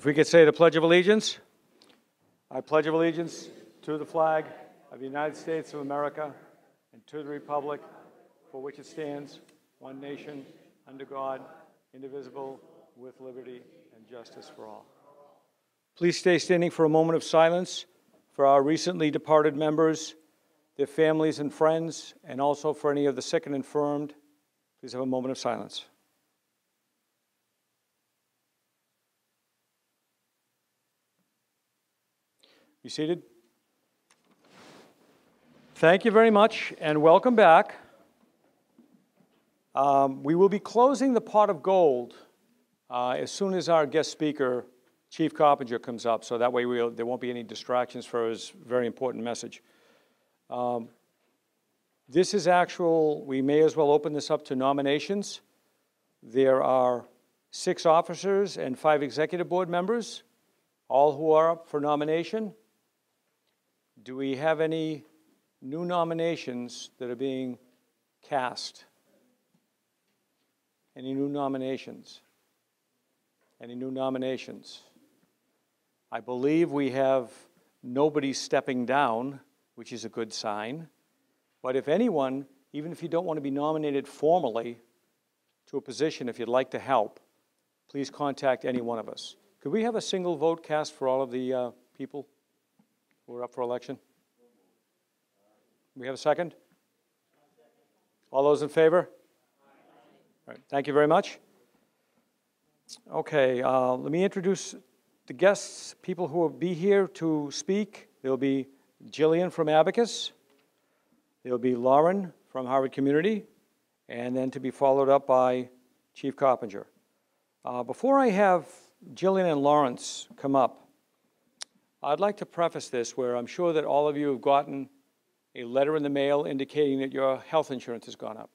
If we could say the Pledge of Allegiance. I pledge of allegiance to the flag of the United States of America and to the republic for which it stands, one nation, under God, indivisible, with liberty and justice for all. Please stay standing for a moment of silence for our recently departed members, their families and friends, and also for any of the sick and infirmed. Please have a moment of silence. Be seated. Thank you very much, and welcome back. We will be closing the pot of gold as soon as our guest speaker, Chief Coppinger, comes up, so that way there won't be any distractions for his very important message. This is actual, we may as well open this up to nominations. There are 6 officers and 5 executive board members, all who are up for nomination. Do we have any new nominations that are being cast? Any new nominations? Any new nominations? I believe we have nobody stepping down, which is a good sign. But if anyone, even if you don't want to be nominated formally to a position, if you'd like to help, please contact any one of us. Could we have a single vote cast for all of the people who are up for election? We have a second? All those in favor? All right, thank you very much. Okay, let me introduce the guests, people who will be here to speak. There'll be Jillian from Abacus. There'll be Lauren from Harvard Community. And then to be followed up by Chief Coppinger. Before I have Jillian and Lawrence come up, I'd like to preface this where I'm sure that all of you have gotten a letter in the mail indicating that your health insurance has gone up.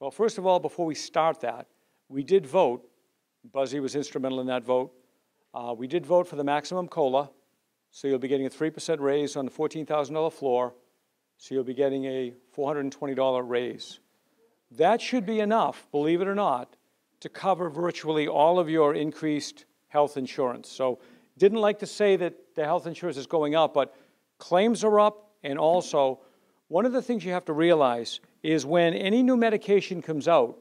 Well, first of all, before we start that, we did vote. Buzzy was instrumental in that vote. We did vote for the maximum COLA, so you'll be getting a 3% raise on the $14,000 floor, so you'll be getting a $420 raise. That should be enough, believe it or not, to cover virtually all of your increased health insurance. So didn't like to say that the health insurance is going up, but claims are up, and also one of the things you have to realize is when any new medication comes out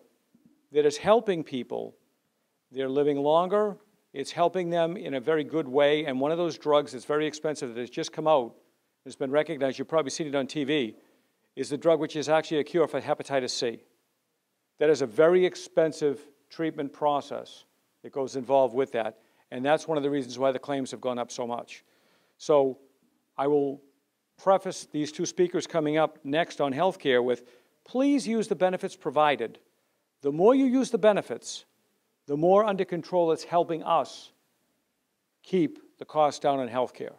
that is helping people, they're living longer, it's helping them in a very good way, and one of those drugs that's very expensive that has just come out, has been recognized, you've probably seen it on TV, is the drug which is actually a cure for hepatitis C. That is a very expensive treatment process that goes involved with that, and that's one of the reasons why the claims have gone up so much. So I will preface these two speakers coming up next on healthcare with, please use the benefits provided. The more you use the benefits, the more under control it's helping us keep the cost down on healthcare.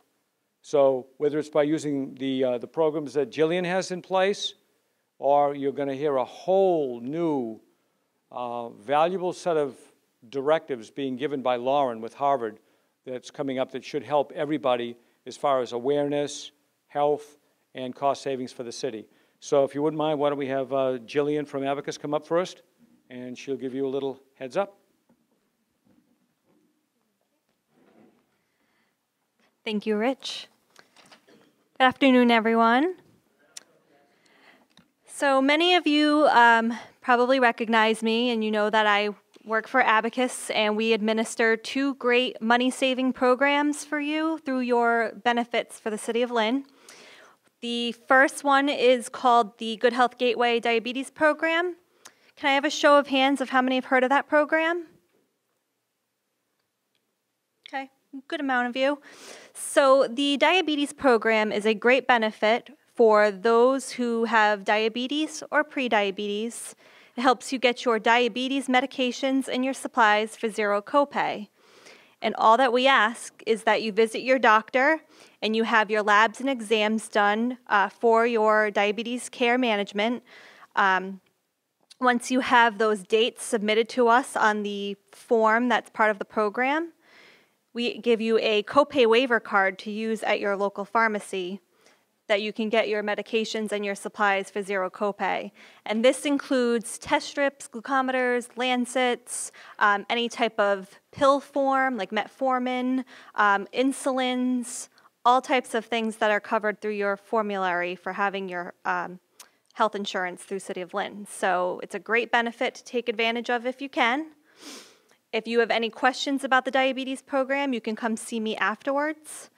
So whether it's by using the programs that Jillian has in place, or you're going to hear a whole new valuable set of directives being given by Lauren with Harvard that's coming up that should help everybody as far as awareness, health, and cost savings for the city. So if you wouldn't mind, why don't we have Jillian from Abacus come up first, and she'll give you a little heads up. Thank you, Rich. Good afternoon, everyone. So many of you probably recognize me, and you know that I work for Abacus, and we administer 2 great money-saving programs for you through your benefits for the City of Lynn. The first one is called the Good Health Gateway Diabetes Program. Can I have a show of hands of how many have heard of that program? Okay, good amount of you. So the diabetes program is a great benefit for those who have diabetes or prediabetes. It helps you get your diabetes medications and your supplies for zero copay. And all that we ask is that you visit your doctor and you have your labs and exams done for your diabetes care management. Once you have those dates submitted to us on the form that's part of the program, we give you a copay waiver card to use at your local pharmacy. that you can get your medications and your supplies for zero copay. And this includes test strips, glucometers, lancets, any type of pill form like metformin, insulins, all types of things that are covered through your formulary for having your health insurance through City of Lynn. So it's a great benefit to take advantage of if you can. If you have any questions about the diabetes program, you can come see me afterwards.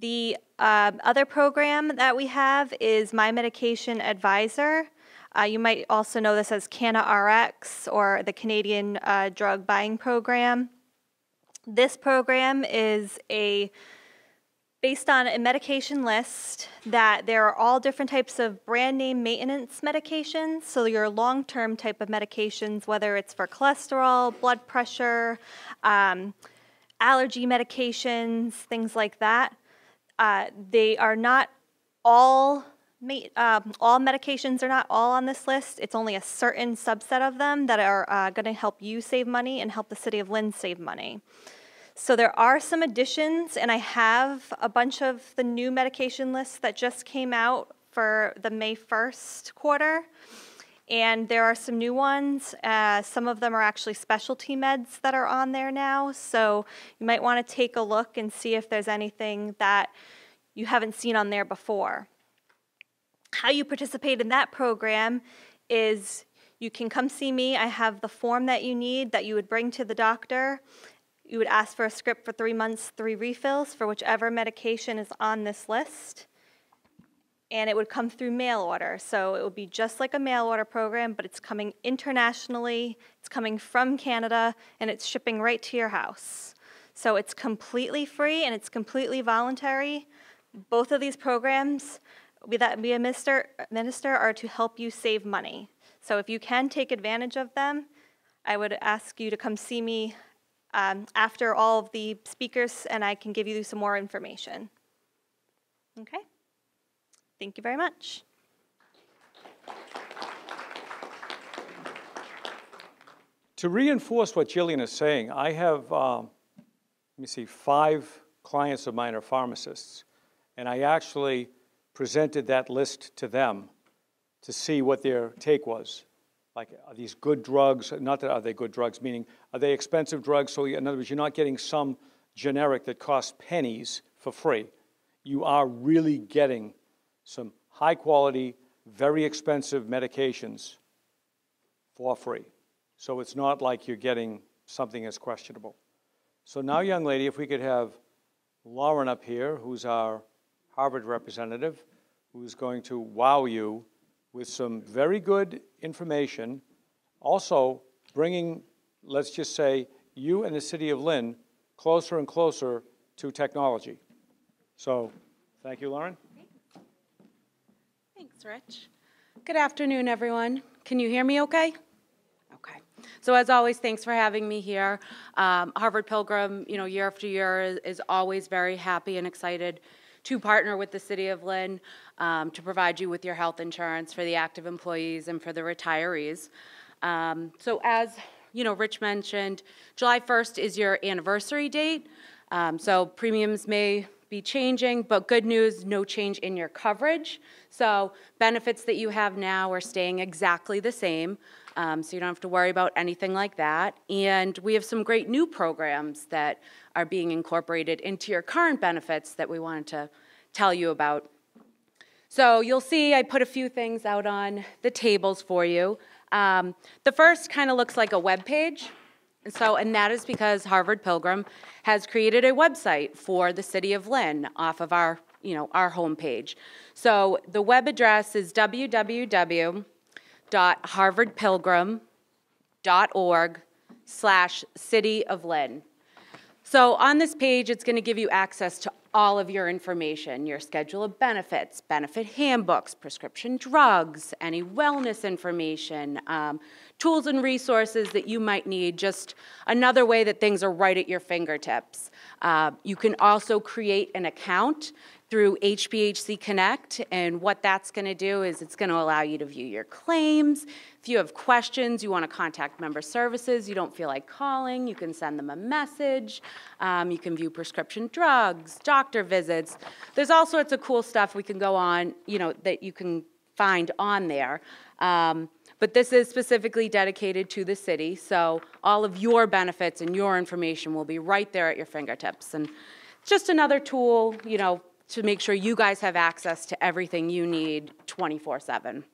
The other program that we have is My Medication Advisor. You might also know this as CannaRx or the Canadian Drug Buying Program. This program is based on a medication list that there are all different types of brand name maintenance medications, so your long-term type of medications, whether it's for cholesterol, blood pressure, allergy medications, things like that. They are not all, all medications are not all on this list. It's only a certain subset of them that are gonna help you save money and help the City of Lynn save money. So there are some additions, and I have a bunch of the new medication lists that just came out for the May 1st quarter. And there are some new ones. Some of them are actually specialty meds that are on there now. So you might want to take a look and see if there's anything that you haven't seen on there before. How you participate in that program is you can come see me. I have the form that you need that you would bring to the doctor. You would ask for a script for 3 months, 3 refills for whichever medication is on this list. And it would come through mail order. So it would be just like a mail order program, but it's coming internationally, it's coming from Canada, and it's shipping right to your house. So it's completely free and it's completely voluntary. Both of these programs that we administer are to help you save money. So if you can take advantage of them, I would ask you to come see me after all of the speakers, and I can give you some more information. Okay? Thank you very much. To reinforce what Jillian is saying, I have, 5 clients of mine are pharmacists, and I actually presented that list to them to see what their take was. Like, are these good drugs? Not that are they good drugs, meaning are they expensive drugs? So in other words, you're not getting some generic that costs pennies for free. You are really getting some high quality, very expensive medications for free. So it's not like you're getting something that's questionable. So now, young lady, if we could have Lauren up here, who's our Harvard representative, who's going to wow you with some very good information, also bringing, let's just say, you and the City of Lynn closer and closer to technology. So thank you, Lauren. Thanks, Rich. Good afternoon, everyone. Can you hear me okay? Okay. So as always, thanks for having me here. Harvard Pilgrim, you know, year after year is always very happy and excited to partner with the City of Lynn to provide you with your health insurance for the active employees and for the retirees. So as you know, Rich mentioned, July 1st is your anniversary date. So premiums may be changing, but good news, no change in your coverage. So benefits that you have now are staying exactly the same. So you don't have to worry about anything like that. And we have some great new programs that are being incorporated into your current benefits that we wanted to tell you about. So you'll see I put a few things out on the tables for you. The first kind of looks like a web page. And that is because Harvard Pilgrim has created a website for the City of Lynn off of our, our homepage. So the web address is www.harvardpilgrim.org/City of Lynn. So on this page, it's going to give you access to all of your information, your schedule of benefits, benefit handbooks, prescription drugs, any wellness information, tools and resources that you might need, just another way that things are right at your fingertips. You can also create an account through HPHC Connect, and what that's gonna do is it's gonna allow you to view your claims. If you have questions, you wanna contact member services, you don't feel like calling, you can send them a message, you can view prescription drugs, doctor visits. There's all sorts of cool stuff we can go on, you know, that you can find on there. But this is specifically dedicated to the city, so all of your benefits and your information will be right there at your fingertips. And it's just another tool, you know, to make sure you guys have access to everything you need 24/7.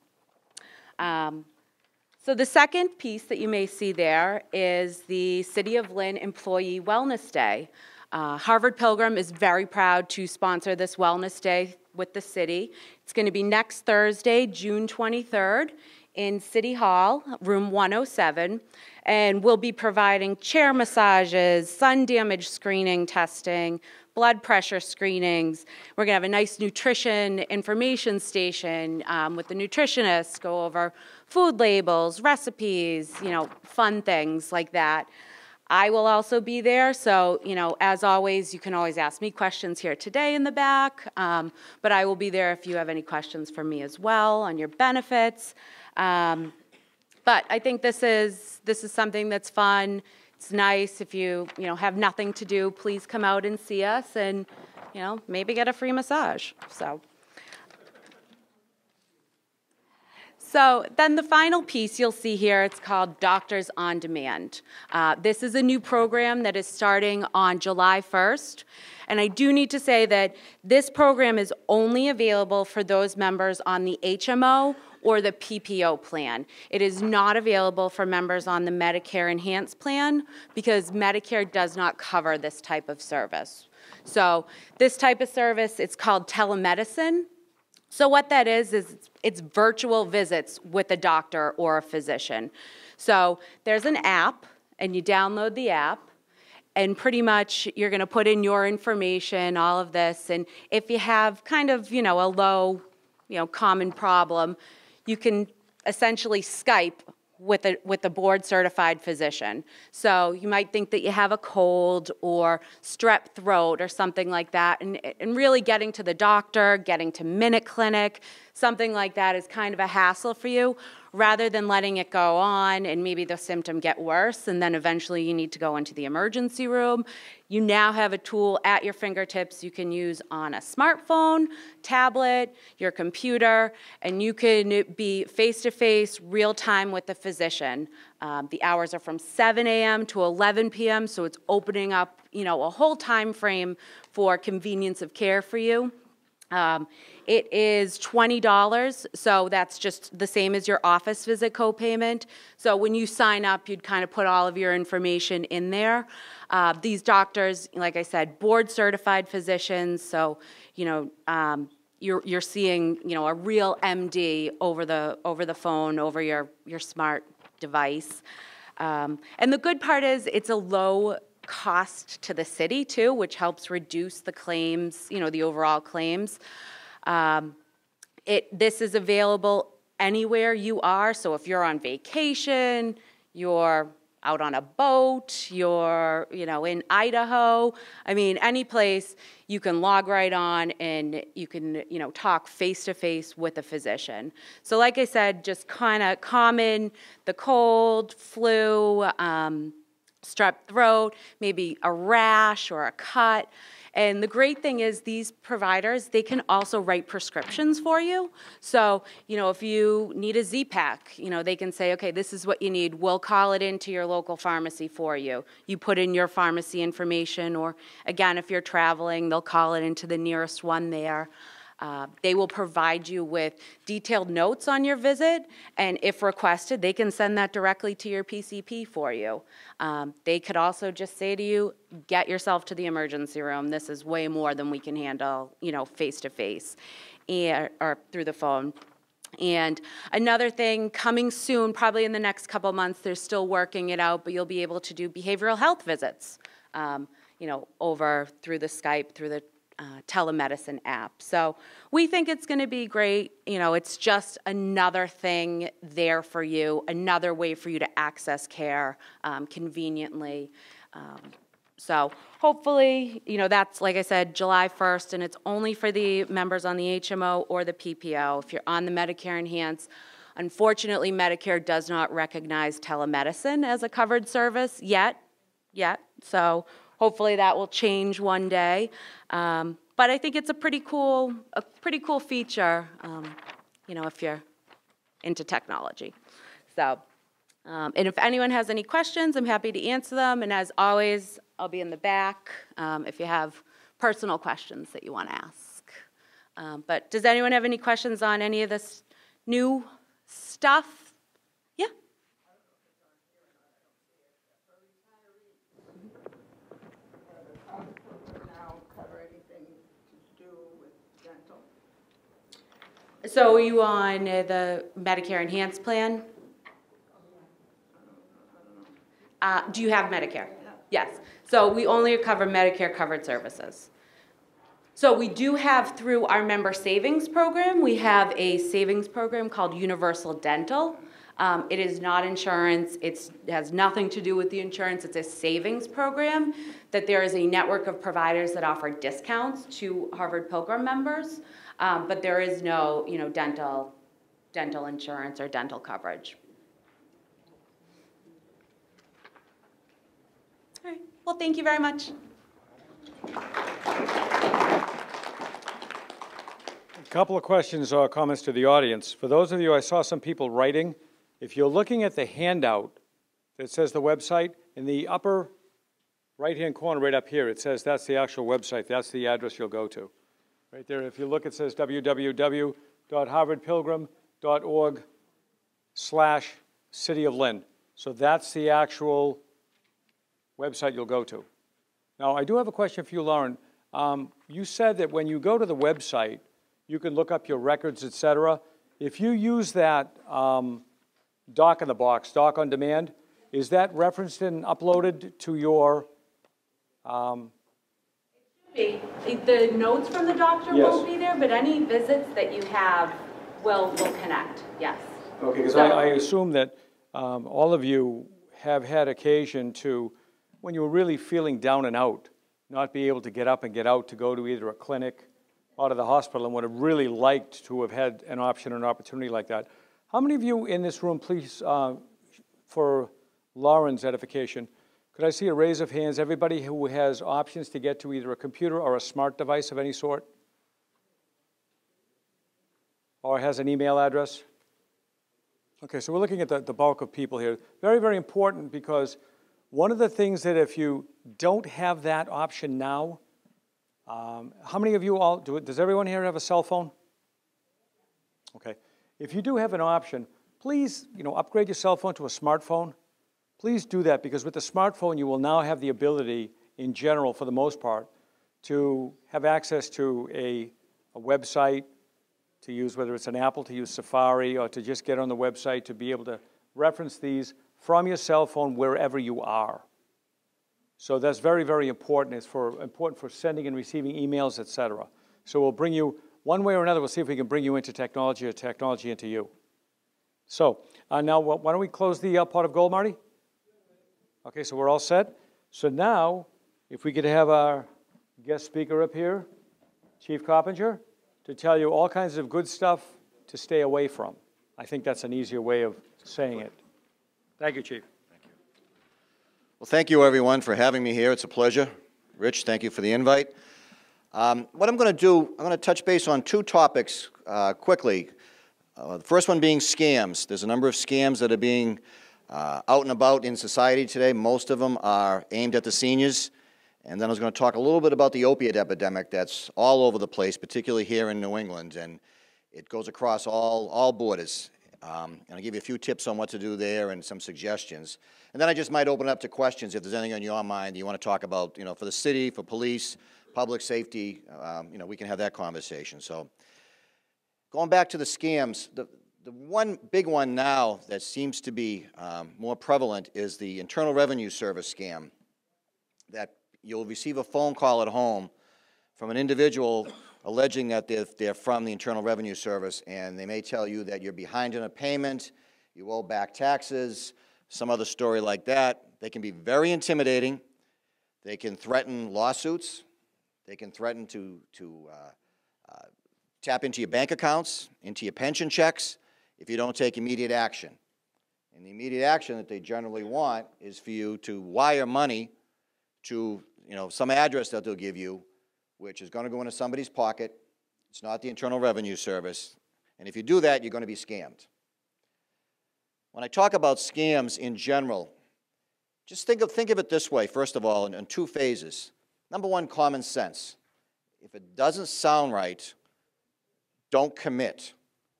So the second piece that you may see there is the City of Lynn Employee Wellness Day. Harvard Pilgrim is very proud to sponsor this Wellness Day with the city. It's going to be next Thursday, June 23rd. In City Hall, room 107, and we'll be providing chair massages, sun damage screening testing, blood pressure screenings. We're gonna have a nice nutrition information station with the nutritionists, go over food labels, recipes, you know, fun things like that. I will also be there, so, you know, as always, you can always ask me questions here today in the back, but I will be there if you have any questions for me as well on your benefits. But I think this is something that's fun. It's nice. If you know, have nothing to do, please come out and see us and, you know, maybe get a free massage. So then the final piece you'll see here, it's called Doctors on Demand. This is a new program that is starting on July 1st. And I do need to say that this program is only available for those members on the HMO or the PPO plan. It is not available for members on the Medicare Enhanced plan because Medicare does not cover this type of service. So this type of service, it's called telemedicine. So what that is it's virtual visits with a doctor or a physician. So there's an app, and you download the app, and pretty much you're gonna put in your information, all of this, and if you have kind of, you know, a low, you know, common problem, you can essentially Skype with a board-certified physician. So you might think that you have a cold or strep throat or something like that, and really getting to the doctor, getting to Minute Clinic, something like that is kind of a hassle for you, rather than letting it go on and maybe the symptom get worse, and then eventually you need to go into the emergency room. You now have a tool at your fingertips you can use on a smartphone, tablet, your computer, and you can be face-to-face, real-time with the physician. The hours are from 7 a.m. to 11 p.m., so it's opening up, you know, a whole time frame for convenience of care for you. It is $20, so that's just the same as your office visit co-payment. So when you sign up, you'd kind of put all of your information in there. These doctors, like I said, board-certified physicians, so, you know, you're seeing, you know, a real MD over the phone, over your smart device. And the good part is it's a low cost to the city too, which helps reduce the claims, you know, the overall claims. This is available anywhere you are, so if you're on vacation, you're out on a boat, you're, you know, in Idaho, I mean, any place you can log right on and you can, you know, talk face-to-face with a physician. So like I said, just kind of common, the cold, flu, strep throat, maybe a rash or a cut. And the great thing is these providers, they can also write prescriptions for you. So, you know, if you need a Z-Pack, you know, they can say, okay, this is what you need. We'll call it into your local pharmacy for you. You put in your pharmacy information, or again, if you're traveling, they'll call it into the nearest one there. They will provide you with detailed notes on your visit, and if requested, they can send that directly to your PCP for you. They could also just say to you, get yourself to the emergency room. This is way more than we can handle, you know, face-to-face or through the phone. And another thing coming soon, probably in the next couple months, they're still working it out, but you'll be able to do behavioral health visits, you know, over through the Skype, through the telemedicine app. So we think it's going to be great. You know, it's just another thing there for you, another way for you to access care conveniently. So hopefully, you know, that's, like I said, July 1st, and it's only for the members on the HMO or the PPO. If you're on the Medicare Enhanced, unfortunately, Medicare does not recognize telemedicine as a covered service yet. So hopefully that will change one day. But I think it's a pretty cool feature, you know, if you're into technology. So, and if anyone has any questions, I'm happy to answer them. And as always, I'll be in the back if you have personal questions that you want to ask. But does anyone have any questions on any of this new stuff? Yeah. So are you on the Medicare Enhanced plan? Do you have Medicare? Yes. So we only cover Medicare covered services. So we do have, through our member savings program, we have a savings program called Universal Dental. It is not insurance. It has nothing to do with the insurance. It's a savings program that there is a network of providers that offer discounts to Harvard Pilgrim members, but there is no, you know, dental insurance or dental coverage. All right. Well, thank you very much. A couple of questions or comments to the audience. For those of you, I saw some people writing. If you're looking at the handout that says the website, in the upper right-hand corner right up here, it says that's the actual website. That's the address you'll go to. Right there, if you look, it says www.harvardpilgrim.org/City of Lynn. So that's the actual website you'll go to. Now, I do have a question for you, Lauren. You said that when you go to the website, you can look up your records, et cetera. If you use that doc in the box, doc on demand, is that referenced and uploaded to your? It should be. The notes from the doctor won't be there, but any visits that you have will connect, yes. Okay, because so, I assume that all of you have had occasion to, when you were really feeling down and out, not be able to get up and get out to go to either a clinic or to the hospital, and would have really liked to have had an option or an opportunity like that. How many of you in this room, please, for Lauren's edification, could I see a raise of hands? Everybody who has options to get to either a computer or a smart device of any sort? Or has an email address? Okay, so we're looking at the bulk of people here. Very, very important, because one of the things that if you don't have that option now, how many of you all, does everyone here have a cell phone? Okay. If you do have an option, please, you know, upgrade your cell phone to a smartphone. Please do that, because with the smartphone, you will now have the ability in general, for the most part, to have access to a website to use, whether it's an Apple, to use Safari, or to just get on the website to be able to reference these from your cell phone wherever you are. So that's very, very important. It's important for sending and receiving emails, et cetera. So we'll bring you, one way or another, we'll see if we can bring you into technology or technology into you. So now, why don't we close the pot of gold, Marty? Okay, so we're all set. So now, if we could have our guest speaker up here, Chief Coppinger, to tell you all kinds of good stuff to stay away from. I think that's an easier way of saying it. Thank you, Chief. Thank you. Well, thank you, everyone, for having me here. It's a pleasure. Rich, thank you for the invite. What I'm going to do, I'm going to touch base on two topics quickly. The first one being scams. There's a number of scams that are being out and about in society today. Most of them are aimed at the seniors. And then I was going to talk a little bit about the opiate epidemic that's all over the place, particularly here in New England. And it goes across all borders. And I'll give you a few tips on what to do there and some suggestions. And then I just might open it up to questions if there's anything on your mind you want to talk about, you know, for the city, for police, public safety. You know, we can have that conversation. So going back to the scams, the one big one now that seems to be more prevalent is the Internal Revenue Service scam. That you'll receive a phone call at home from an individual alleging that they're from the Internal Revenue Service, and they may tell you that you're behind in a payment, you owe back taxes, some other story like that. They can be very intimidating. They can threaten lawsuits. They can threaten to tap into your bank accounts, into your pension checks, if you don't take immediate action. And the immediate action that they generally want is for you to wire money to, you know, some address that they'll give you, which is going to go into somebody's pocket. It's not the Internal Revenue Service. And if you do that, you're going to be scammed. When I talk about scams in general, just think of it this way, first of all, in two phases. Number one, common sense. If it doesn't sound right, don't commit.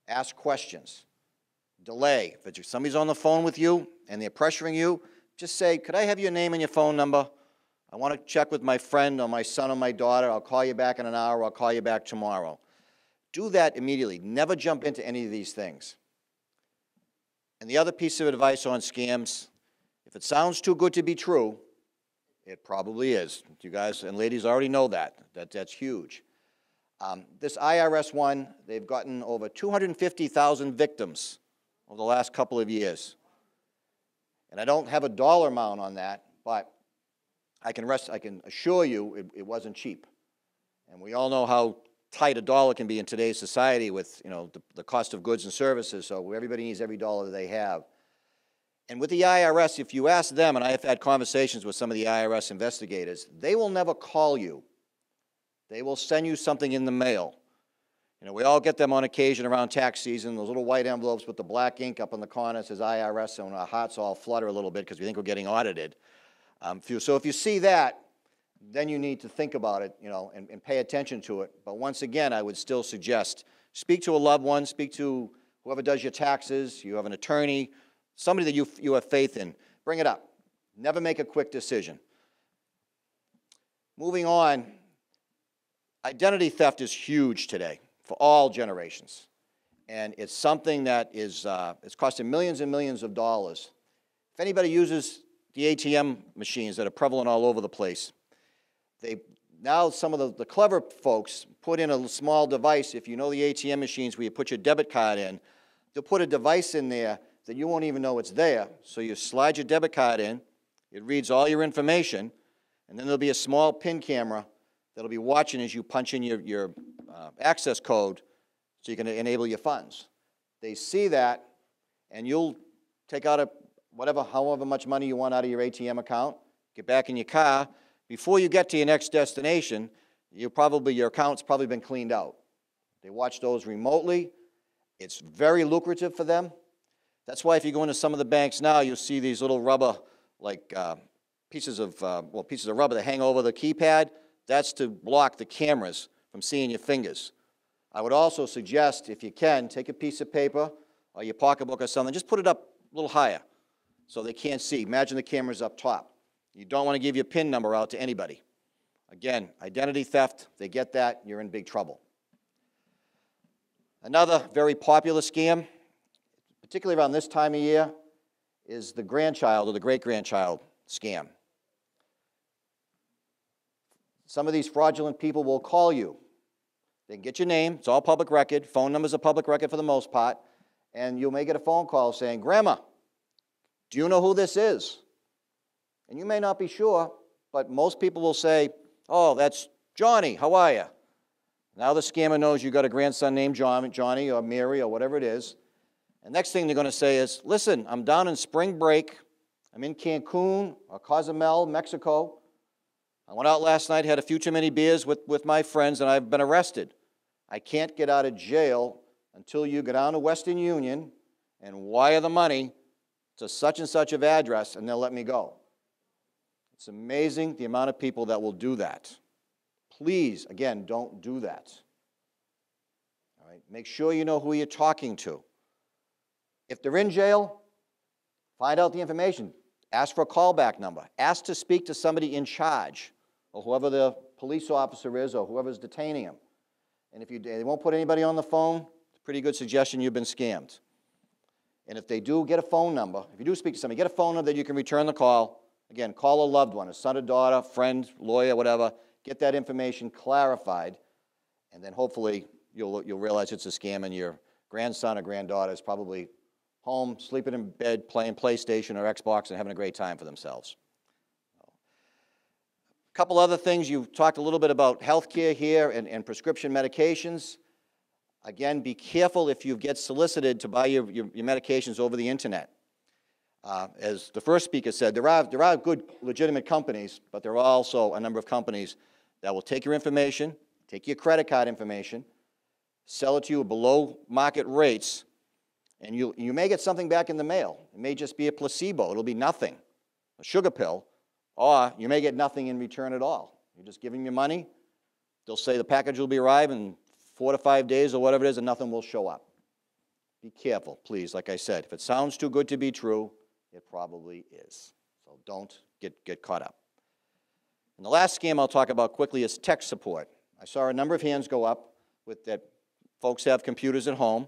Ask questions. Delay. If somebody's on the phone with you and they're pressuring you, just say, could I have your name and your phone number? I want to check with my friend or my son or my daughter. I'll call you back in an hour. I'll call you back tomorrow. Do that immediately. Never jump into any of these things. And the other piece of advice on scams, if it sounds too good to be true, it probably is. You guys and ladies already know that. That's huge. This IRS one, they've gotten over 250,000 victims over the last couple of years. And I don't have a dollar amount on that, but I can assure you it wasn't cheap. And we all know how tight a dollar can be in today's society with, you know, the cost of goods and services, so everybody needs every dollar they have. And with the IRS, if you ask them, and I have had conversations with some of the IRS investigators, they will never call you. They will send you something in the mail. You know, we all get them on occasion around tax season, those little white envelopes with the black ink up on the corner says IRS, and our hearts all flutter a little bit because we think we're getting audited. So if you see that, then you need to think about it, you know, and pay attention to it. But once again, I would still suggest speak to a loved one, speak to whoever does your taxes, you have an attorney, somebody that you have faith in. Bring it up. Never make a quick decision. Moving on, identity theft is huge today for all generations. And it's something that is it's costing millions and millions of dollars. If anybody uses the ATM machines that are prevalent all over the place, now some of the clever folks put in a small device. If you know the ATM machines where you put your debit card in, they'll put a device in there that you won't even know it's there. So you slide your debit card in, it reads all your information, and then there'll be a small pin camera that'll be watching as you punch in your access code so you can enable your funds. They see that, and you'll take out however much money you want out of your ATM account, get back in your car. Before you get to your next destination, your account's probably been cleaned out. They watch those remotely. It's very lucrative for them. That's why if you go into some of the banks now, you'll see these little rubber, like pieces of rubber that hang over the keypad. That's to block the cameras from seeing your fingers. I would also suggest, if you can, take a piece of paper or your pocketbook or something, just put it up a little higher so they can't see. Imagine the camera's up top. You don't want to give your PIN number out to anybody. Again, identity theft, they get that, you're in big trouble. Another very popular scam, particularly around this time of year, is the grandchild or the great-grandchild scam. Some of these fraudulent people will call you. They can get your name. It's all public record. Phone numbers are public record for the most part. And you may get a phone call saying, Grandma, do you know who this is? And you may not be sure, but most people will say, oh, that's Johnny. How are you? Now the scammer knows you've got a grandson named Johnny or Mary or whatever it is. The next thing they're going to say is, listen, I'm down in spring break. I'm in Cancun or Cozumel, Mexico. I went out last night, had a few too many beers with my friends, and I've been arrested. I can't get out of jail until you go down to Western Union and wire the money to such and such of address, and they'll let me go. It's amazing the amount of people that will do that. Please, again, don't do that. All right? Make sure you know who you're talking to. If they're in jail, find out the information. Ask for a callback number. Ask to speak to somebody in charge, or whoever the police officer is, or whoever's detaining them. And if they won't put anybody on the phone, it's a pretty good suggestion you've been scammed. And if they do, get a phone number. If you do speak to somebody, get a phone number that you can return the call. Again, call a loved one, a son, a daughter, friend, lawyer, whatever. Get that information clarified, and then hopefully you'll realize it's a scam, and your grandson or granddaughter is probably home, sleeping in bed, playing PlayStation or Xbox and having a great time for themselves. Couple other things, you talked a little bit about healthcare here and prescription medications. Again, be careful if you get solicited to buy your medications over the internet. As the first speaker said, there are good, legitimate companies, but there are also a number of companies that will take your information, take your credit card information, sell it to you below market rates, and you may get something back in the mail. It may just be a placebo. It'll be nothing, a sugar pill, or you may get nothing in return at all. You're just giving your money. They'll say the package will be arrived in 4 to 5 days or whatever it is, and nothing will show up. Be careful, please. Like I said, if it sounds too good to be true, it probably is. So don't get caught up. And the last scam I'll talk about quickly is tech support. I saw a number of hands go up with that folks have computers at home.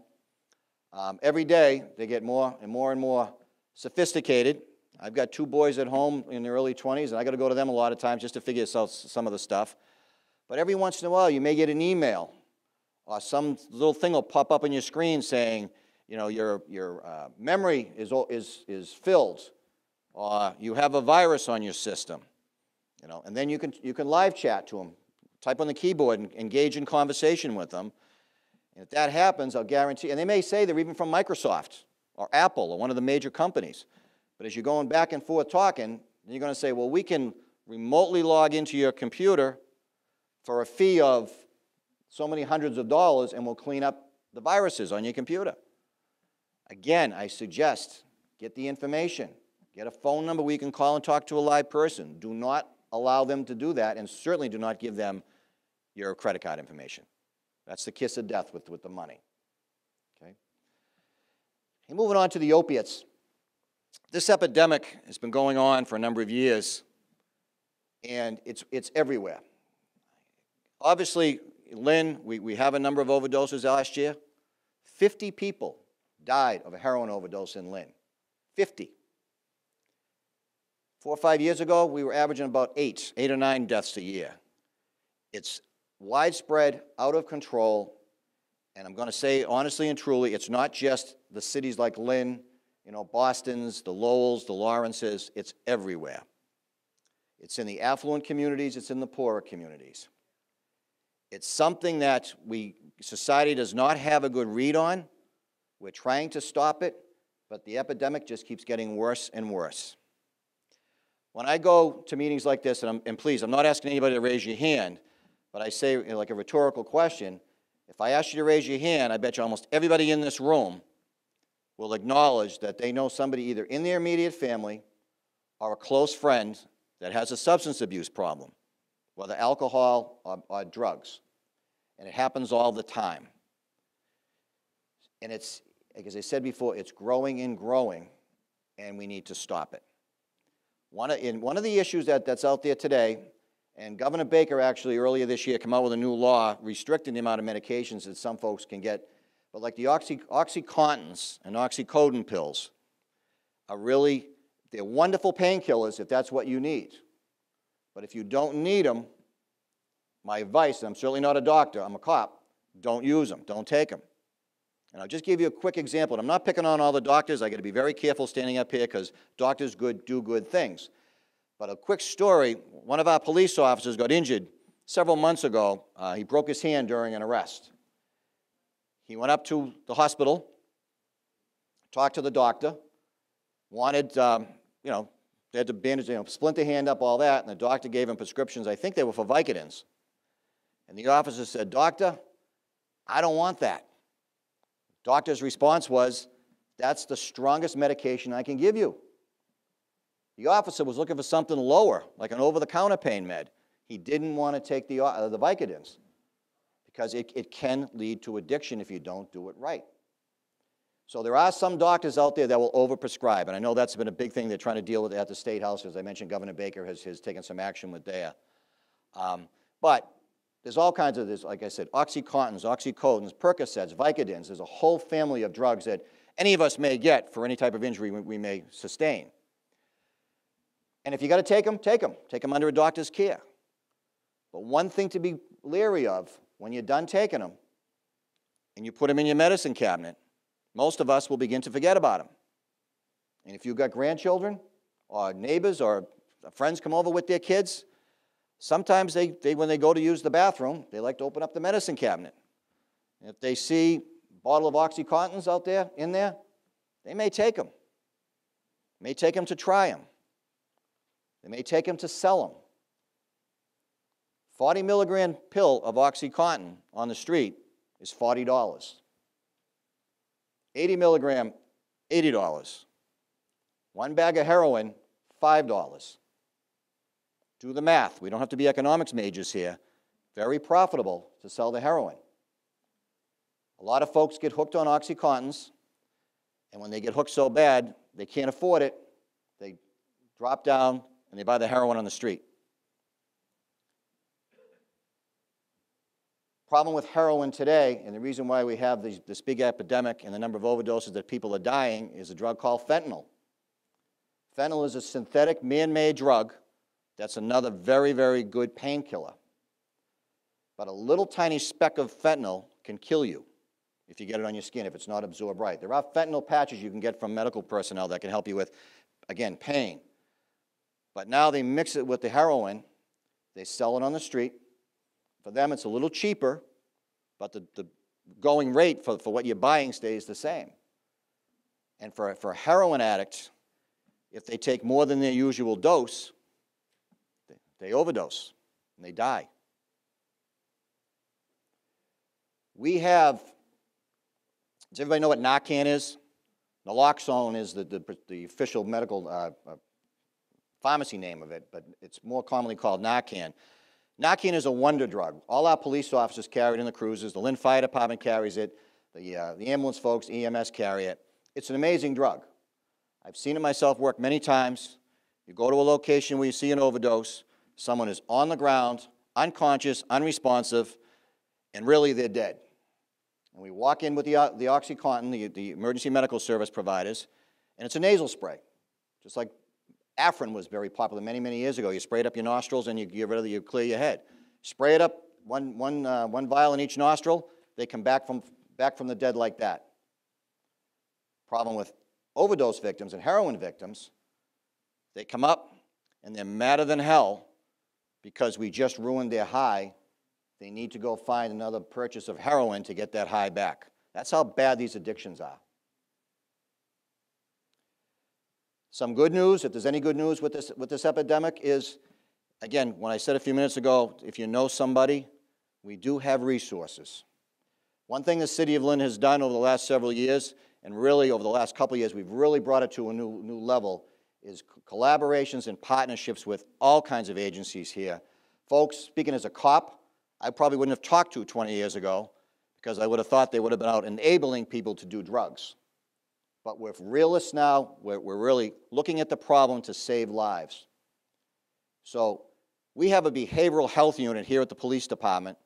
Every day, they get more and more and more sophisticated. I've got two boys at home in their early 20s, and I got to go to them a lot of times just to figure out some of the stuff. But every once in a while, you may get an email, or some little thing will pop up on your screen saying, you know, your memory is filled, or you have a virus on your system, you know. And then you can live chat to them, type on the keyboard, and engage in conversation with them. And if that happens, I'll guarantee, and they may say they're even from Microsoft or Apple or one of the major companies. But as you're going back and forth talking, you're going to say, well, we can remotely log into your computer for a fee of so many hundreds of dollars, and we'll clean up the viruses on your computer. Again, I suggest get the information. Get a phone number where you can call and talk to a live person. Do not allow them to do that, and certainly do not give them your credit card information. That's the kiss of death with the money. Okay. And moving on to the opiates. This epidemic has been going on for a number of years, and it's everywhere. Obviously, Lynn, we have a number of overdoses last year. 50 people died of a heroin overdose in Lynn. 50. 4 or 5 years ago, we were averaging about eight or nine deaths a year. It's widespread, out of control, and I'm going to say honestly and truly, it's not just the cities like Lynn, you know, Boston's, the Lowell's, the Lawrence's, it's everywhere. It's in the affluent communities, it's in the poorer communities. It's something that society does not have a good read on. We're trying to stop it, but the epidemic just keeps getting worse and worse. When I go to meetings like this, and please, I'm not asking anybody to raise your hand, but I say, you know, like a rhetorical question, if I ask you to raise your hand, I bet you almost everybody in this room will acknowledge that they know somebody either in their immediate family or a close friend that has a substance abuse problem, whether alcohol or drugs. And it happens all the time. And it's, as I said before, it's growing and growing, and we need to stop it. One of the issues that's out there today, and Governor Baker actually earlier this year came out with a new law restricting the amount of medications that some folks can get. But like the OxyContins and Oxycodone pills are really, they're wonderful painkillers if that's what you need. But if you don't need them, my advice, and I'm certainly not a doctor, I'm a cop, don't use them, don't take them. And I'll just give you a quick example. And I'm not picking on all the doctors. I got to be very careful standing up here because doctors do good things. But a quick story, one of our police officers got injured several months ago. He broke his hand during an arrest. He went up to the hospital, talked to the doctor, wanted, you know, they had to bandage, you know, splint the hand up, all that, and the doctor gave him prescriptions. I think they were for Vicodins. And the officer said, "Doctor, I don't want that." Doctor's response was, "That's the strongest medication I can give you." The officer was looking for something lower, like an over-the-counter pain med. He didn't want to take the Vicodins, because it can lead to addiction if you don't do it right. So there are some doctors out there that will overprescribe, and I know that's been a big thing they're trying to deal with at the State House. As I mentioned, Governor Baker has taken some action with there. But there's all kinds of this, like I said, OxyContins, Oxycodons, Percocets, Vicodins. There's a whole family of drugs that any of us may get for any type of injury we may sustain. And if you got to take them, take them. Take them under a doctor's care. But one thing to be leery of, when you're done taking them and you put them in your medicine cabinet, most of us will begin to forget about them. And if you've got grandchildren or neighbors or friends come over with their kids, Sometimes when they go to use the bathroom, they like to open up the medicine cabinet. If they see a bottle of OxyContins out there, in there, they may take them. They may take them to try them. They may take them to sell them. 40 milligram pill of OxyContin on the street is $40. 80 milligram, $80. One bag of heroin, $5. Do the math. We don't have to be economics majors here. Very profitable to sell the heroin. A lot of folks get hooked on OxyContins, and when they get hooked so bad, they can't afford it. They drop down, and they buy the heroin on the street. Problem with heroin today, and the reason why we have this big epidemic and the number of overdoses that people are dying, is a drug called fentanyl. Fentanyl is a synthetic, man-made drug that's another very, very good painkiller. But a little tiny speck of fentanyl can kill you if you get it on your skin, if it's not absorbed right. There are fentanyl patches you can get from medical personnel that can help you with, again, pain. But now they mix it with the heroin. They sell it on the street. For them, it's a little cheaper, but the going rate for what you're buying stays the same. And for heroin addicts, if they take more than their usual dose, they overdose and they die. We have, does everybody know what Narcan is? Naloxone is the official medical pharmacy name of it, but it's more commonly called Narcan. Narcan is a wonder drug. All our police officers carry it in the cruisers. The Lynn Fire Department carries it. The ambulance folks, EMS, carry it. It's an amazing drug. I've seen it myself work many times. You go to a location where you see an overdose. Someone is on the ground, unconscious, unresponsive, and really they're dead. And we walk in with the OxyContin, the emergency medical service providers, and it's a nasal spray, just like Afrin was very popular many, many years ago. You spray it up your nostrils and you clear your head. Spray it up, one vial in each nostril, they come back from the dead like that. Problem with overdose victims and heroin victims, they come up and they're madder than hell because we just ruined their high. They need to go find another purchase of heroin to get that high back. That's how bad these addictions are. Some good news, if there's any good news with this epidemic, is, again, when I said a few minutes ago, if you know somebody, we do have resources. One thing the City of Lynn has done over the last several years, and really over the last couple of years, we've really brought it to a new level, is collaborations and partnerships with all kinds of agencies here. Folks, speaking as a cop, I probably wouldn't have talked to 20 years ago because I would have thought they would have been out enabling people to do drugs. But we're realists now, we're really looking at the problem to save lives. So we have a behavioral health unit here at the police department.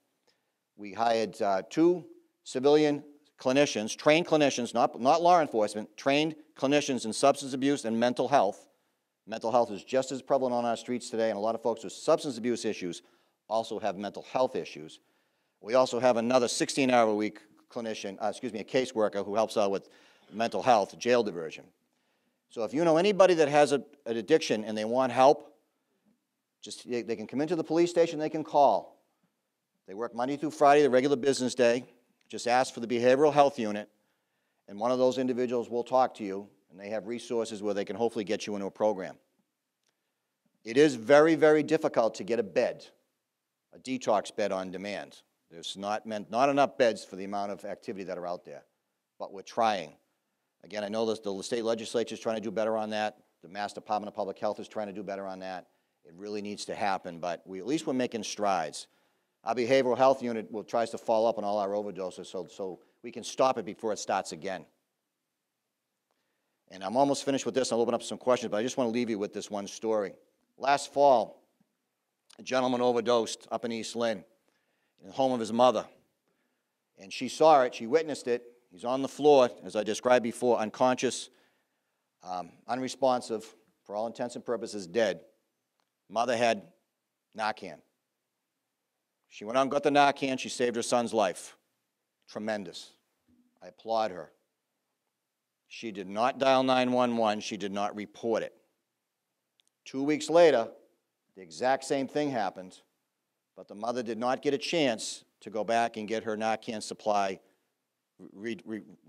We hired two civilian clinicians, trained clinicians, not law enforcement, trained clinicians in substance abuse and mental health. Mental health is just as prevalent on our streets today, and a lot of folks with substance abuse issues also have mental health issues. We also have another 16-hour-a-week clinician, a caseworker who helps out with mental health, jail diversion. So if you know anybody that has an addiction and they want help, they can come into the police station, they can call. They work Monday through Friday, the regular business day. Just ask for the behavioral health unit, and one of those individuals will talk to you, and they have resources where they can hopefully get you into a program. It is very, very difficult to get a bed, a detox bed on demand. There's not enough beds for the amount of activity that are out there, but we're trying. Again, I know the state legislature is trying to do better on that. The Mass Department of Public Health is trying to do better on that. It really needs to happen, but at least we're making strides. Our behavioral health unit tries to follow up on all our overdoses so we can stop it before it starts again. And I'm almost finished with this. I'll open up some questions, but I just want to leave you with this one story. Last fall, a gentleman overdosed up in East Lynn in the home of his mother. And she saw it. She witnessed it. He's on the floor, as I described before, unconscious, unresponsive, for all intents and purposes, dead. Mother had Narcan. She went out and got the Narcan. She saved her son's life. Tremendous. I applaud her. She did not dial 911. She did not report it. 2 weeks later, The exact same thing happened, but the mother did not get a chance to go back and get her Narcan supply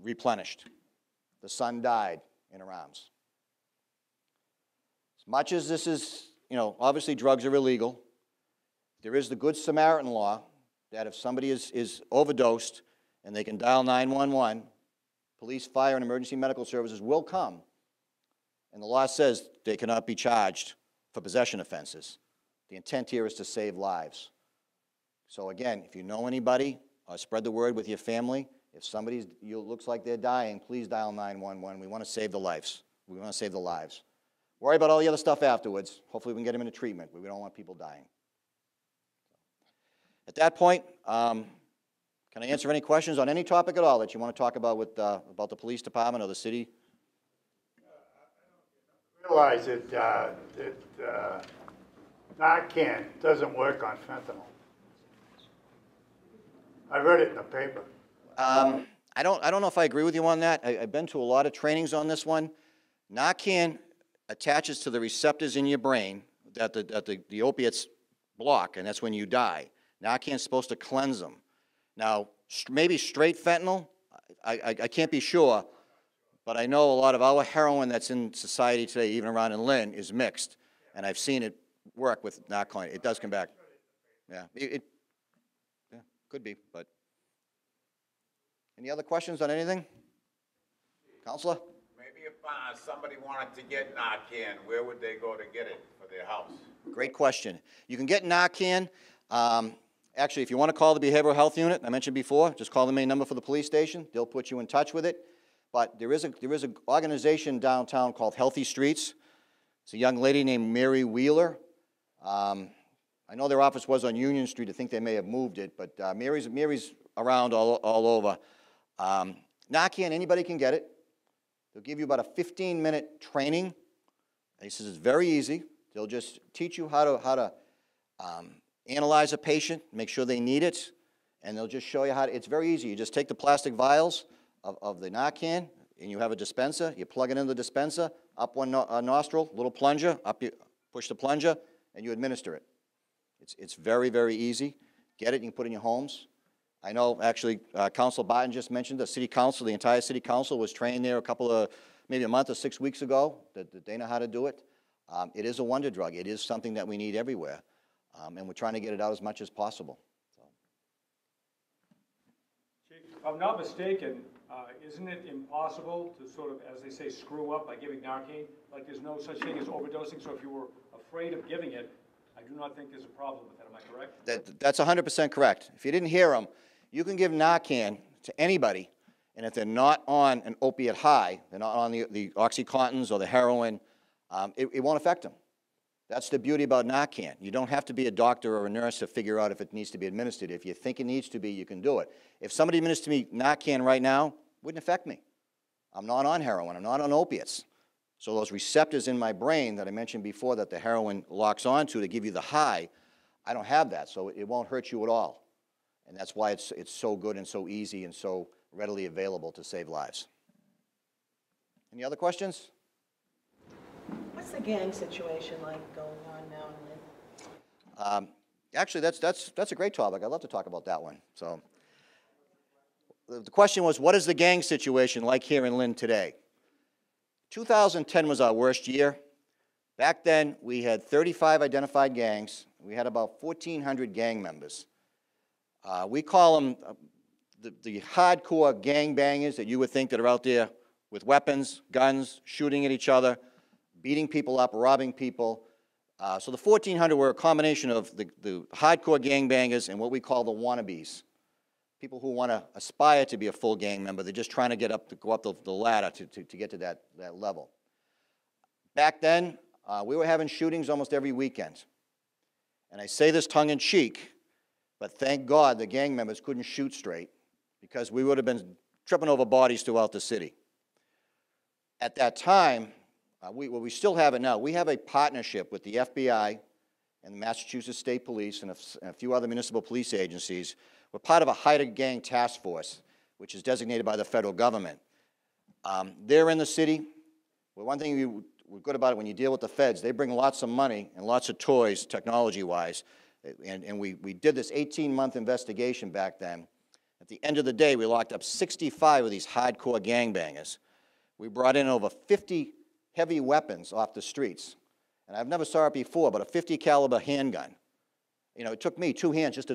replenished. The son died in her arms. As much as this is, you know, obviously drugs are illegal, there is the Good Samaritan law that if somebody is overdosed and they can dial 911, police, fire, and emergency medical services will come. And the law says they cannot be charged for possession offenses. The intent here is to save lives. So again, if you know anybody, or spread the word with your family. If somebody looks like they're dying, please dial 911. We want to save the lives. We want to save the lives. Worry about all the other stuff afterwards. Hopefully we can get them into treatment, but we don't want people dying. At that point, can I answer any questions on any topic at all that you want to talk about with about the police department or the city? I realize that Narcan doesn't work on fentanyl. I read it in the paper. I don't know if I agree with you on that. I've been to a lot of trainings on this one. Narcan attaches to the receptors in your brain that the opiates block, and that's when you die. Narcan's supposed to cleanse them. Now, maybe straight fentanyl, I can't be sure, but I know a lot of our heroin that's in society today, even around in Lynn, is mixed, and I've seen it work with Narcan. It does come back. Yeah, yeah, could be, but. Any other questions on anything? Counselor? Maybe if somebody wanted to get Narcan, where would they go to get it for their house? Great question. You can get Narcan. Actually, if you want to call the behavioral health unit, I mentioned before, just call the main number for the police station. They'll put you in touch with it. But there is an organization downtown called Healthy Streets. It's a young lady named Mary Wheeler. I know their office was on Union Street. I think they may have moved it, but Mary's around all over. Narcan, anybody can get it. They'll give you about a 15-minute training. He says it's very easy. They'll just teach you how to analyze a patient, make sure they need it, and they'll just show you how to, it's very easy. You just take the plastic vials of the Narcan, and you have a dispenser. You plug it into the dispenser, up one nostril, little plunger, up you, push the plunger, and you administer it. It's very, very easy. Get it, you can put it in your homes. I know, actually, Council Barton just mentioned the City Council, the entire City Council was trained there a couple of, maybe a month or 6 weeks ago, that they know how to do it. It is a wonder drug. It is something that we need everywhere. And we're trying to get it out as much as possible. So. Chief, if I'm not mistaken, isn't it impossible to sort of, as they say, screw up by giving Narcan? Like there's no such thing as overdosing, so if you were afraid of giving it, I do not think there's a problem with that. Am I correct? That's 100% correct. If you didn't hear him, you can give Narcan to anybody, and if they're not on an opiate high, they're not on the OxyContins or the heroin, it won't affect them. That's the beauty about Narcan. You don't have to be a doctor or a nurse to figure out if it needs to be administered. If you think it needs to be, you can do it. If somebody administered me Narcan right now, it wouldn't affect me. I'm not on heroin. I'm not on opiates. So those receptors in my brain that I mentioned before that the heroin locks onto to give you the high, I don't have that, so it won't hurt you at all. And that's why it's so good and so easy and so readily available to save lives. Any other questions? What's the gang situation like going on now in Lynn? Actually, that's a great topic. I'd love to talk about that one. So the question was, what is the gang situation like here in Lynn today? 2010 was our worst year. Back then, we had 35 identified gangs. We had about 1,400 gang members. We call them the hardcore gang bangers that you would think that are out there with weapons, guns, shooting at each other, beating people up, robbing people. So the 1,400 were a combination of the hardcore gang bangers and what we call the wannabes, people who want to aspire to be a full gang member. They're just trying to get up to go up the ladder to get to that level. Back then, we were having shootings almost every weekend. And I say this tongue in cheek, but thank God the gang members couldn't shoot straight because we would have been tripping over bodies throughout the city. At that time, we still have it now. We have a partnership with the FBI and the Massachusetts State Police and a few other municipal police agencies. We're part of a Hyde Gang Task Force, which is designated by the federal government. They're in the city. Well, one thing we're good about it. When you deal with the feds, they bring lots of money and lots of toys, technology-wise. And we did this 18-month investigation back then. At the end of the day, we locked up 65 of these hardcore gangbangers. We brought in over 50 heavy weapons off the streets. And I've never saw it before, but a 50 caliber handgun. You know, it took me two hands just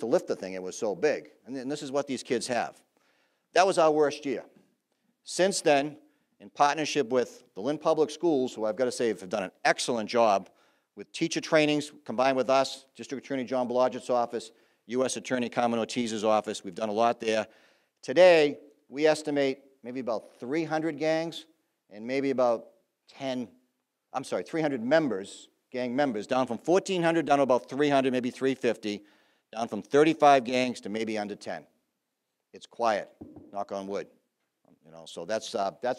to lift the thing. It was so big. And this is what these kids have. That was our worst year. Since then, in partnership with the Lynn Public Schools, who I've got to say have done an excellent job with teacher trainings combined with us, District Attorney John Blodgett's office, U.S. Attorney Carmen Ortiz's office. We've done a lot there. Today, we estimate maybe about 300 gangs and maybe about 300 members, gang members, down from 1,400 down to about 300, maybe 350, down from 35 gangs to maybe under 10. It's quiet, knock on wood. You know, so that's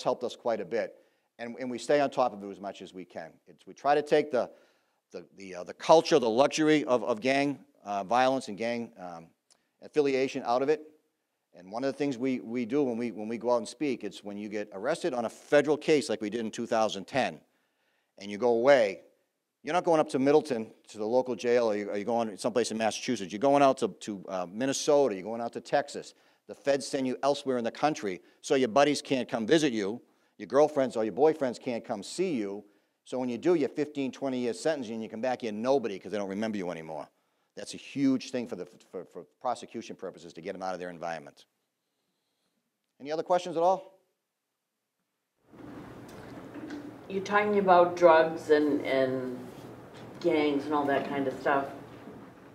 helped us quite a bit. And we stay on top of it as much as we can. We try to take the culture, the luxury of gang violence and gang affiliation out of it. And one of the things we do when we go out and speak, it's when you get arrested on a federal case like we did in 2010, and you go away, you're not going up to Middleton to the local jail, or you're going someplace in Massachusetts. You're going out to Minnesota. You're going out to Texas. The feds send you elsewhere in the country, so your buddies can't come visit you. Your girlfriends or your boyfriends can't come see you. So when you do your 15, 20-year sentence and you come back, you're nobody because they don't remember you anymore. That's a huge thing for prosecution purposes, to get them out of their environment. Any other questions at all? You're talking about drugs and gangs and all that kind of stuff.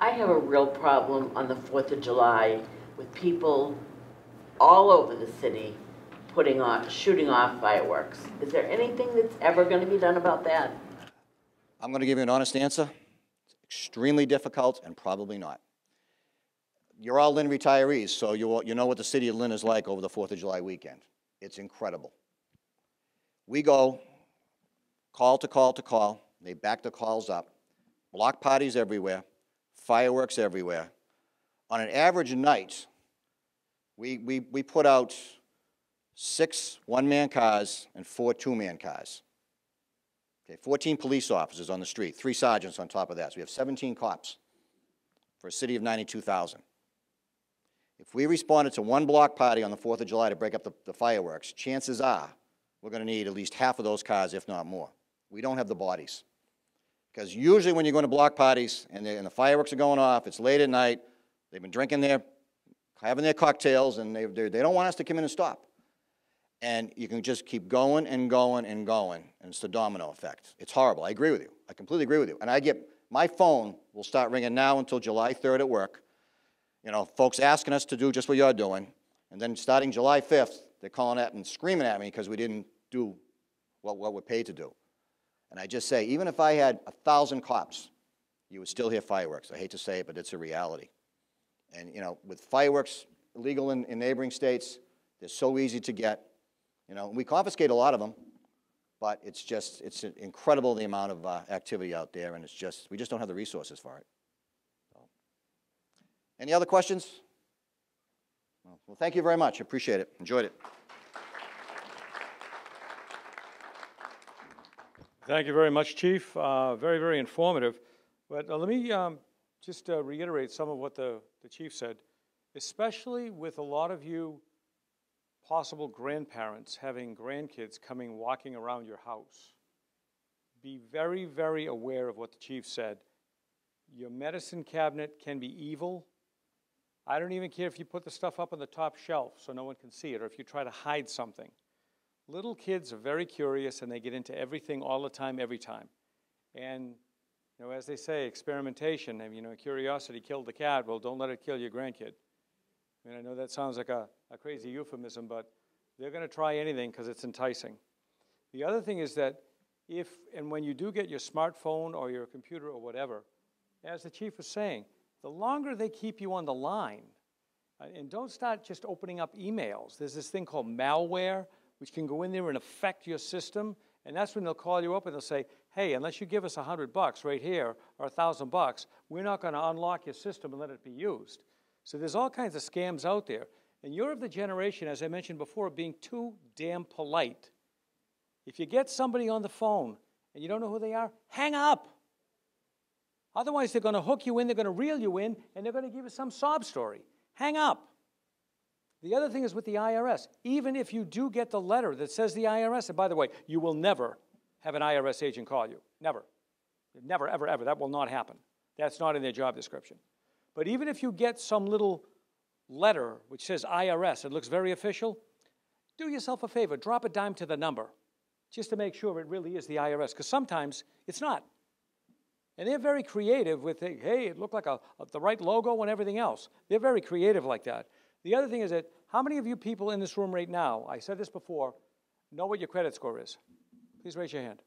I have a real problem on the 4th of July with people all over the city shooting off fireworks. Is there anything that's ever going to be done about that? I'm going to give you an honest answer. It's extremely difficult and probably not. You're all Lynn retirees, so you know what the city of Lynn is like over the 4th of July weekend. It's incredible. We go call to call to call. They back the calls up. Block parties everywhere. Fireworks everywhere. On an average night, we put out 6 one-man cars and 4 two-man cars. Okay, 14 police officers on the street, 3 sergeants on top of that. So we have 17 cops for a city of 92,000. If we responded to one block party on the 4th of July to break up the fireworks, chances are we're going to need at least half of those cars, if not more. We don't have the bodies. Because usually when you're going to block parties and the fireworks are going off, it's late at night, they've been drinking their, having their cocktails, and they don't want us to come in and stop. And you can just keep going and going and going, and it's the domino effect. It's horrible. I agree with you. I completely agree with you. And my phone will start ringing now until July 3rd at work. You know, folks asking us to do just what you're doing. And then starting July 5th, they're calling at and screaming at me because we didn't do what we're paid to do. And I just say, even if I had 1,000 cops, you would still hear fireworks. I hate to say it, but it's a reality. And, you know, with fireworks illegal in neighboring states, they're so easy to get. You know, we confiscate a lot of them, but it's incredible the amount of activity out there, and we just don't have the resources for it. So. Any other questions? Well, thank you very much. I appreciate it. Enjoyed it. Thank you very much, Chief. Very, very informative. But let me just reiterate some of what the Chief said, especially with a lot of you possible grandparents having grandkids coming walking around your house. Be very, very aware of what the Chief said. Your medicine cabinet can be evil. I don't even care if you put the stuff up on the top shelf so no one can see it, or if you try to hide something. Little kids are very curious and they get into everything all the time, every time. And you know, as they say, experimentation, and you know, curiosity killed the cat. Well, don't let it kill your grandkid. I mean, I know that sounds like a crazy euphemism, but they're going to try anything because it's enticing. The other thing is that if and when you do get your smartphone or your computer or whatever, as the Chief was saying, the longer they keep you on the line, and don't start just opening up emails. There's this thing called malware, which can go in there and affect your system, and that's when they'll call you up and they'll say, hey, unless you give us $100 right here or $1,000, we're not going to unlock your system and let it be used. So there's all kinds of scams out there. And you're of the generation, as I mentioned before, being too damn polite If you get somebody on the phone and you don't know who they are, hang up. Otherwise, they're going to hook you in, they're going to reel you in, and they're going to give you some sob story. Hang up. The other thing is with the IRS. Even if you do get the letter that says the IRS, and by the way, you will never have an IRS agent call you. Never. Never, ever, ever. That will not happen. That's not in their job description. But even if you get some little letter which says IRS, it looks very official, do yourself a favor. Drop a dime to the number just to make sure it really is the IRS, because sometimes it's not. And they're very creative with, hey, it looked like the right logo and everything else. They're very creative like that. The other thing is that how many of you people in this room right now, I said this before, know what your credit score is? Please raise your hand.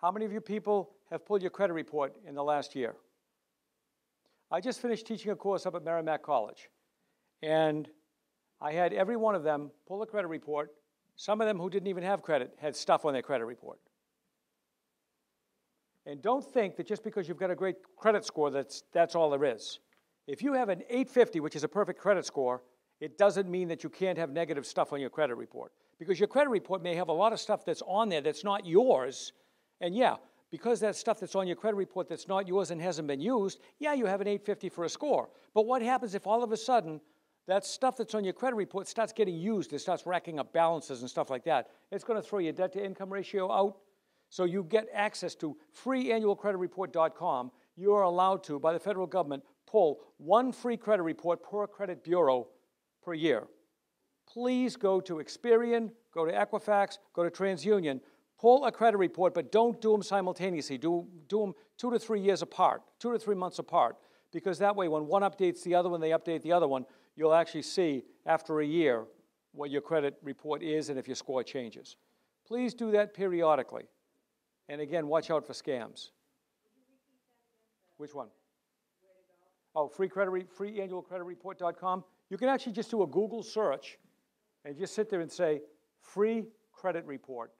How many of you people have pulled your credit report in the last year? I just finished teaching a course up at Merrimack College, and I had every one of them pull a credit report. Some of them who didn't even have credit had stuff on their credit report. And don't think that just because you've got a great credit score, that's all there is. If you have an 850, which is a perfect credit score, it doesn't mean that you can't have negative stuff on your credit report, because your credit report may have a lot of stuff that's on there that's not yours. And yeah, because that stuff that's on your credit report that's not yours and hasn't been used, yeah, you have an 850 for a score. But what happens if all of a sudden that stuff that's on your credit report starts getting used, it starts racking up balances and stuff like that? It's going to throw your debt-to-income ratio out. So you get access to freeannualcreditreport.com. You are allowed to, by the federal government, pull one free credit report per credit bureau per year. Please go to Experian, go to Equifax, go to TransUnion. Pull a credit report, but don't do them simultaneously. Do them 2 to 3 years apart, 2 to 3 months apart, because that way when one updates the other one, they update the other one, you'll actually see after a year what your credit report is and if your score changes. Please do that periodically. And again, watch out for scams. Which one? Oh, freeannualcreditreport.com. You can actually just do a Google search and just sit there and say freecreditreport.com.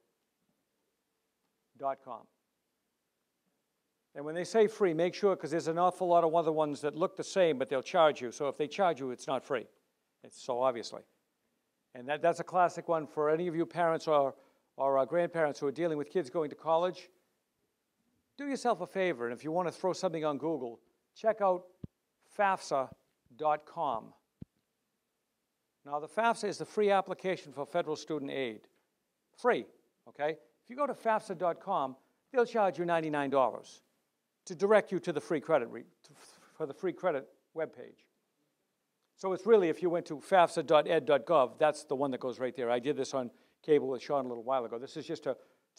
And when they say free, make sure, because there's an awful lot of other ones that look the same, but they'll charge you. So if they charge you, it's not free. It's so obviously. And that's a classic one for any of you parents or grandparents who are dealing with kids going to college. Do yourself a favor, and if you want to throw something on Google, check out FAFSA.com. Now, the FAFSA is the free application for federal student aid. Free, okay? If you go to FAFSA.com, they'll charge you $99 to direct you to the free credit webpage. So it's really, if you went to FAFSA.ed.gov, that's the one that goes right there. I did this on cable with Sean a little while ago. This is just to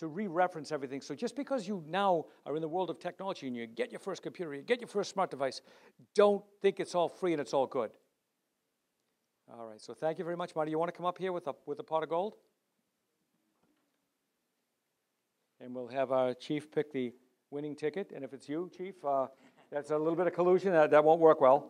re-reference everything. So just because you now are in the world of technology and you get your first computer, you get your first smart device, don't think it's all free and it's all good. All right, so thank you very much, Marty. You want to come up here with a pot of gold? And we'll have our chief pick the winning ticket. And if it's you, chief, that's a little bit of collusion. That won't work well.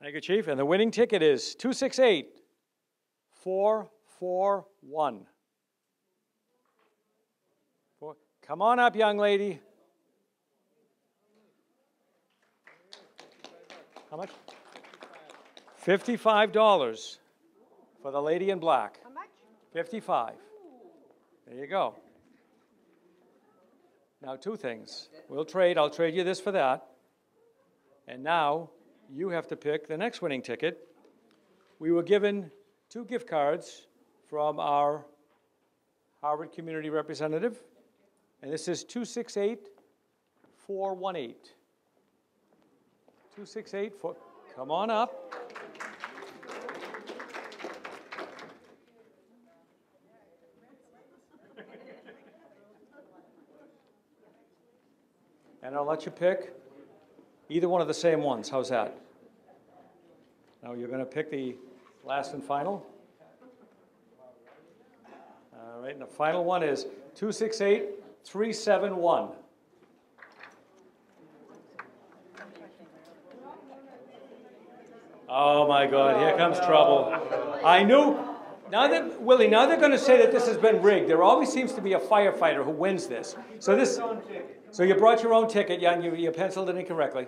Thank you, Chief. And the winning ticket is 268441. Come on up, young lady. How much? $55 for the lady in black. How much? 55. There you go. Now, two things. We'll trade. I'll trade you this for that. And now you have to pick the next winning ticket. We were given 2 gift cards from our Harvard Community representative, and this is 268418. 2684, come on up. And I'll let you pick either one of the same ones. How's that? Now you're going to pick the last and final. All right, and the final one is 268371. Oh my God, here comes trouble. I knew Now, Willie, they're going to say that this has been rigged. There always seems to be a firefighter who wins this. So you brought your own ticket, yeah, and you penciled it in correctly.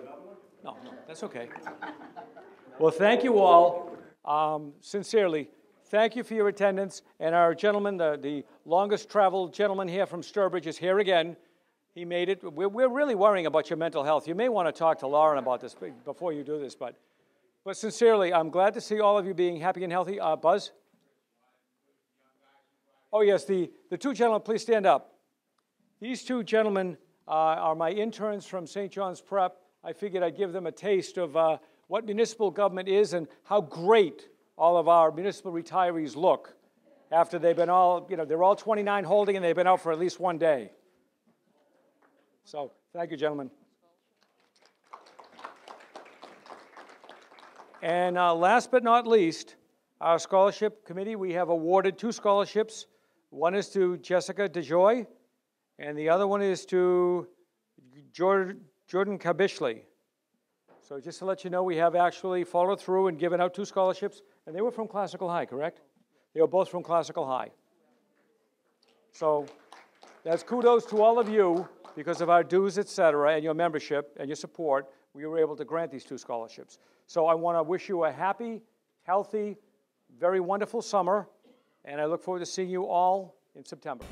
No, that's okay. Well, thank you all. Sincerely, thank you for your attendance. And our gentleman, the longest traveled gentleman here from Sturbridge is here again. He made it. We're really worrying about your mental health. You may want to talk to Lauren about this before you do this. But sincerely, I'm glad to see all of you being happy and healthy. Buzz? Oh, yes, the two gentlemen, please stand up. These two gentlemen are my interns from St. John's Prep. I figured I'd give them a taste of what municipal government is and how great all of our municipal retirees look after they've been all, they're all 29 holding and they've been out for at least one day. So, thank you, gentlemen. And last but not least, our scholarship committee, we have awarded two scholarships. One is to Jessica DeJoy, and the other one is to Jordan Kabishley. So just to let you know, we have actually followed through and given out two scholarships, and they were from Classical High, correct? They were both from Classical High. So that's kudos to all of you because of our dues, et cetera, and your membership and your support. We were able to grant these two scholarships. So I want to wish you a happy, healthy, very wonderful summer, and I look forward to seeing you all in September.